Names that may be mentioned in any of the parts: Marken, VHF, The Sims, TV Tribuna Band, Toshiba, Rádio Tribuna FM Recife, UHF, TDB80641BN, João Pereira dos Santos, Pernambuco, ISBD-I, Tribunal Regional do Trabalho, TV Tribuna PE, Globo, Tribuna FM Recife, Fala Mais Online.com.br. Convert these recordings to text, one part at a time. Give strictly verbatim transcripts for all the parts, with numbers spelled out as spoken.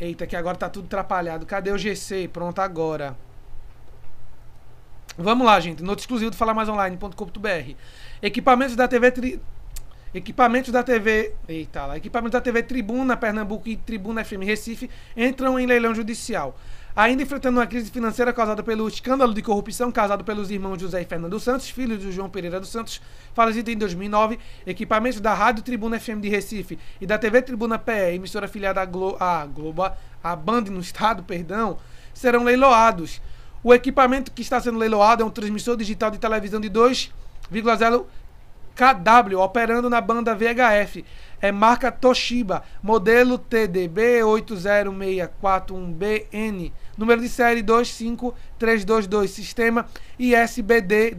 Eita, que agora tá tudo atrapalhado. Cadê o G C? Pronto, agora. Vamos lá, gente. Nota exclusiva do fala mais online ponto com ponto br. Equipamentos da T V... Tri... Equipamentos da T V... Eita lá. Equipamentos da T V Tribuna, Pernambuco e Tribuna F M Recife entram em leilão judicial. Ainda enfrentando uma crise financeira causada pelo escândalo de corrupção causado pelos irmãos José e Fernando Santos, filhos de João Pereira dos Santos, falecido em dois mil e nove, equipamentos da Rádio Tribuna F M de Recife e da T V Tribuna P E, emissora afiliada à Glo a Globo, a Band no Estado, perdão, serão leiloados. O equipamento que está sendo leiloado é um transmissor digital de televisão de dois vírgula zero quilowatt operando na banda V H F. É marca Toshiba, modelo T D B oito zero seis quatro um B N, número de série dois cinco três dois dois, sistema I S B D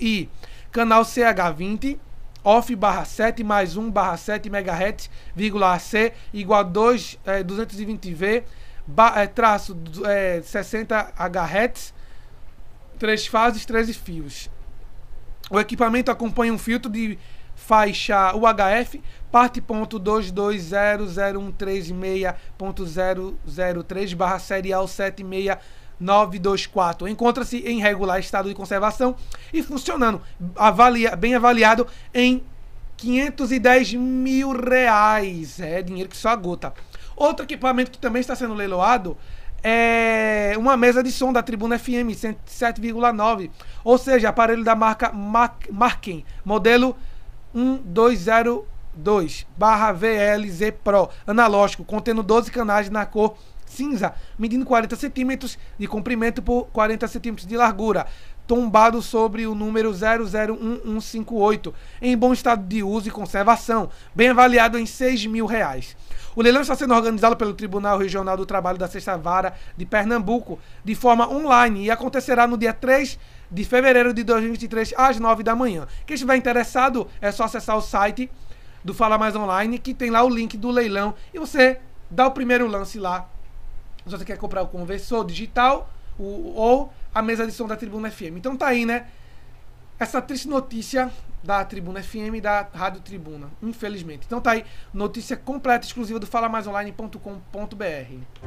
I, canal C H vinte, off barra sete mais um barra sete MHz, vírgula AC, igual a dois, é, duzentos e vinte V, ba, é, traço é, sessenta Hz, três fases, treze fios. O equipamento acompanha um filtro de faixa U H F, parte ponto dois dois zero zero um três seis ponto zero zero três barra serial sete seis nove dois quatro. Encontra-se em regular estado de conservação e funcionando, avalia, bem avaliado em quinhentos e dez mil reais. É dinheiro que só agota. Outro equipamento que também está sendo leiloado é uma mesa de som da Tribuna F M cento e sete vírgula nove, ou seja, aparelho da marca Marken, modelo doze zero dois barra V L Z Pro, analógico, contendo doze canais na cor cinza, medindo quarenta centímetros de comprimento por quarenta centímetros de largura, tombado sobre o número zero zero um um cinco oito, em bom estado de uso e conservação, bem avaliado em seis mil reais. O leilão está sendo organizado pelo Tribunal Regional do Trabalho da Sexta Vara de Pernambuco, de forma online, e acontecerá no dia três de fevereiro de dois mil e vinte e três, às nove da manhã. Quem estiver interessado, é só acessar o site do Fala Mais Online, que tem lá o link do leilão, e você dá o primeiro lance lá. Se você quer comprar o conversor digital o, ou a mesa de som da Tribuna F M. Então tá aí, né? Essa triste notícia da Tribuna F M e da Rádio Tribuna, infelizmente. Então tá aí, notícia completa, exclusiva do fala mais online ponto com ponto br.